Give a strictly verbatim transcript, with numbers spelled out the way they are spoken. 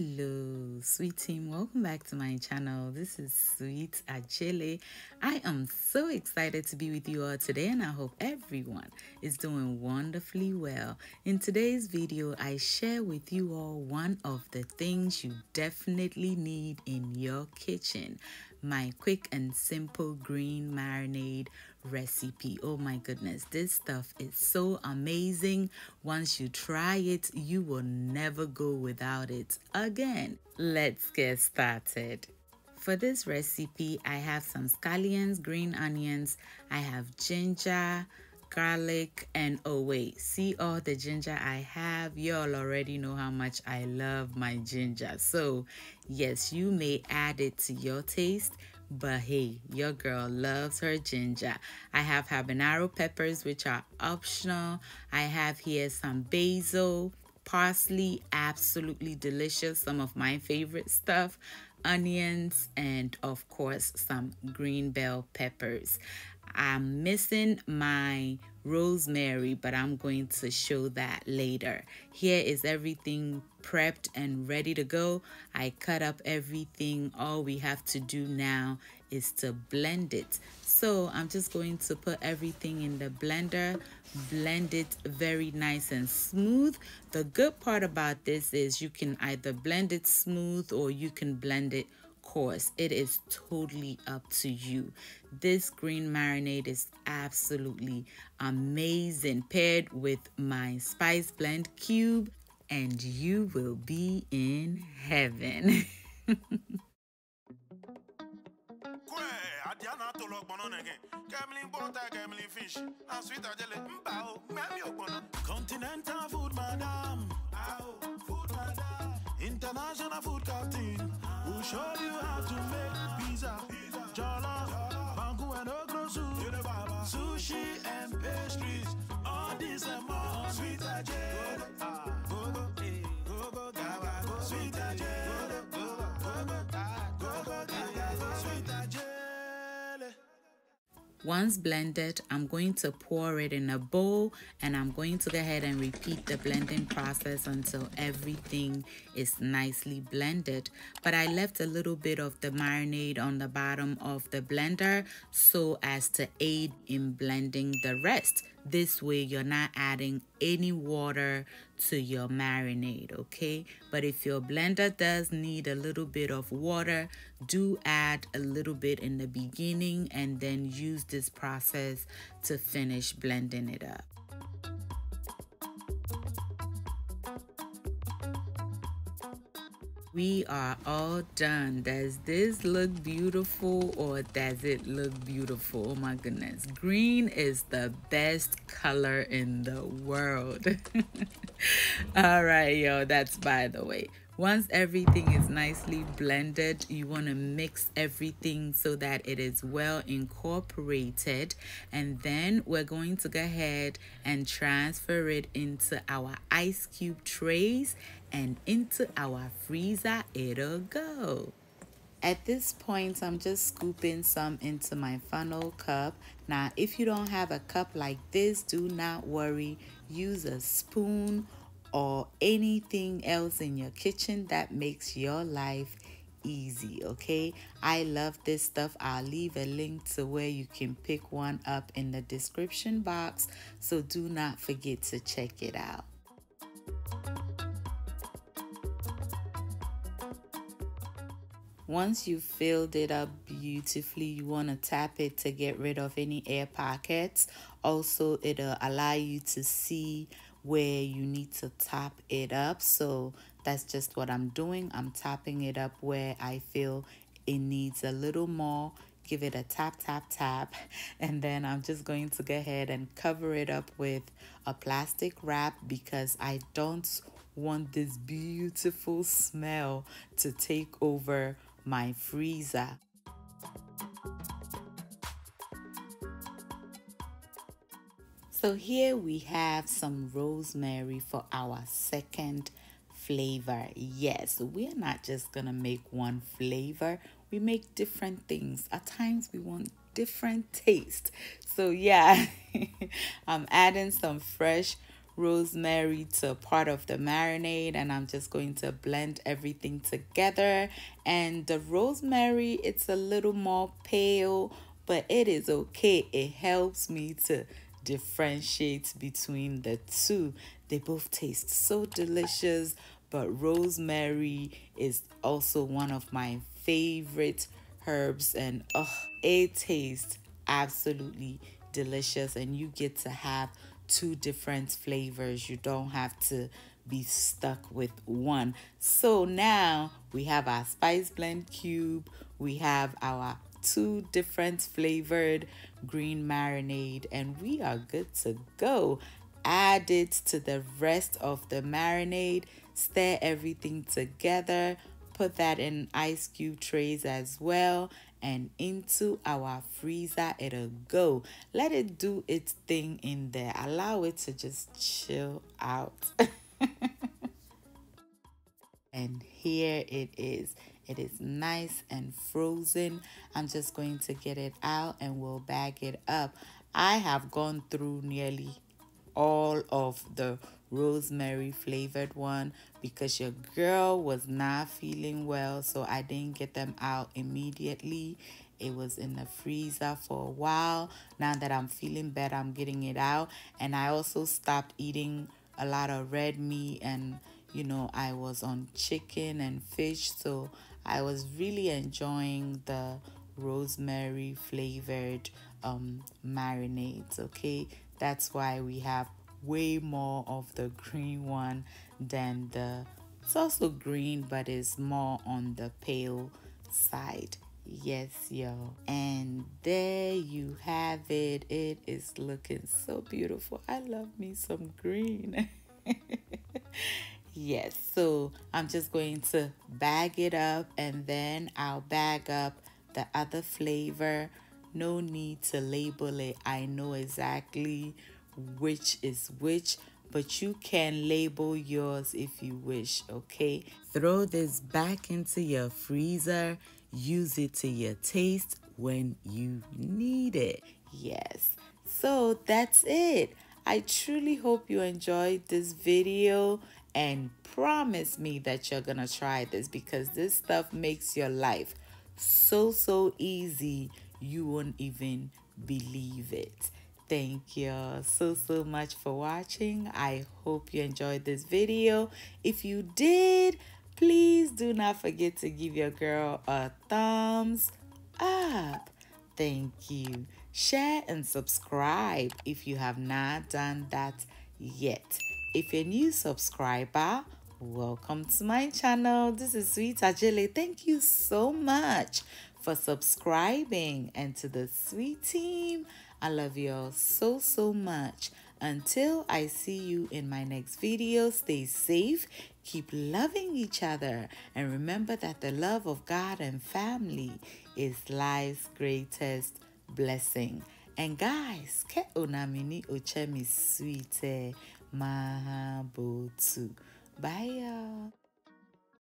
Hello sweet team, welcome back to my channel. This is Sweet Adjeley. I am so excited to be with you all today and I hope everyone is doing wonderfully well. In today's video, I share with you all one of the things you definitely need in your kitchen. My quick and simple green marinade recipe. Oh my goodness, this stuff is so amazing. Once you try it, you will never go without it again. Let's get started. For this recipe, I have some scallions, green onions, I have ginger, garlic, and oh wait, see all the ginger I have. Y'all already know how much I love my ginger, so yes, you may add it to your taste, but hey, your girl loves her ginger. I have habanero peppers, which are optional. I have here some basil, parsley, absolutely delicious, some of my favorite stuff, onions, and of course some green bell peppers. I'm missing my rosemary, but I'm going to show that later. Here is everything prepped and ready to go. I cut up everything. All we have to do now is to blend it. So I'm just going to put everything in the blender, blend it very nice and smooth. The good part about this is you can either blend it smooth or you can blend it course, it is totally up to you. This green marinade is absolutely amazing paired with my Spice Blend Cube, and you will be in heaven. Continental food, madam. Food, madam. International food captain. We'll show you how to make pizza, pizza jollof, bangu and okra soup, sushi and pastries, all these and more. Sweet Adjeley, go go, go go, go Sweet Adjeley, go go, go go, go Sweet Adjeley. Once blended, I'm going to pour it in a bowl and I'm going to go ahead and repeat the blending process until everything is nicely blended. But I left a little bit of the marinade on the bottom of the blender so as to aid in blending the rest. This way you're not adding any water to your marinade, okay? But if your blender does need a little bit of water, do add a little bit in the beginning and then use this process to finish blending it up. We are all done. Does this look beautiful or does it look beautiful? Oh my goodness. Green is the best color in the world. All right, yo, that's by the way. Once everything is nicely blended, you want to mix everything so that it is well incorporated. And then we're going to go ahead and transfer it into our ice cube trays. And into our freezer it'll go. At this point, I'm just scooping some into my funnel cup. Now, if you don't have a cup like this, do not worry. Use a spoon or anything else in your kitchen that makes your life easy, okay? I love this stuff. I'll leave a link to where you can pick one up in the description box, so do not forget to check it out. Once you've filled it up beautifully, you want to tap it to get rid of any air pockets. Also, it'll allow you to see where you need to top it up. So that's just what I'm doing. I'm topping it up where I feel it needs a little more. Give it a tap, tap, tap. And then I'm just going to go ahead and cover it up with a plastic wrap because I don't want this beautiful smell to take over my freezer. So here we have some rosemary for our second flavor. Yes, we're not just gonna make one flavor. We make different things. At times we want different taste. So yeah, I'm adding some fresh rosemary to part of the marinade, and I'm just going to blend everything together. And the rosemary, it's a little more pale, but it is okay. It helps me to differentiate between the two. They both taste so delicious, but rosemary is also one of my favorite herbs, and oh, it tastes absolutely delicious. And you get to have two different flavors. You don't have to be stuck with one. So now we have our Spice Blend Cube, we have our two different flavored green marinade, and we are good to go. Add it to the rest of the marinade, stir everything together, put that in ice cube trays as well, and into our freezer it'll go. Let it do its thing in there. Allow it to just chill out. And here it is. It is nice and frozen. I'm just going to get it out and we'll bag it up. I have gone through nearly all of the rosemary flavored one because your girl was not feeling well, so I didn't get them out immediately. It was in the freezer for a while. Now that I'm feeling better, I'm getting it out. And I also stopped eating a lot of red meat, and you know, I was on chicken and fish, so I was really enjoying the rosemary flavored um marinades. Okay, that's why we have way more of the green one than the, it's also green but it's more on the pale side. Yes, y'all. And there you have it. It is looking so beautiful. I love me some green. Yes, so I'm just going to bag it up, and then I'll bag up the other flavor. No need to label it. I know exactly which is which, but you can label yours if you wish, okay? Throw this back into your freezer. Use it to your taste when you need it. Yes, so that's it. I truly hope you enjoyed this video, and promise me that you're gonna try this, because this stuff makes your life so so easy you won't even believe it. Thank you so so much for watching. I hope you enjoyed this video. If you did, please do not forget to give your girl a thumbs up. Thank you. Share and subscribe if you have not done that yet. If you're a new subscriber, welcome to my channel. This is Sweet Adjeley. Thank you so much for subscribing. And to the Sweet team, I love you all so, so much. Until I see you in my next video, stay safe, keep loving each other, and remember that the love of God and family is life's greatest blessing. And guys, ke onamini ochemi sweet mahabotu. Bye y'all.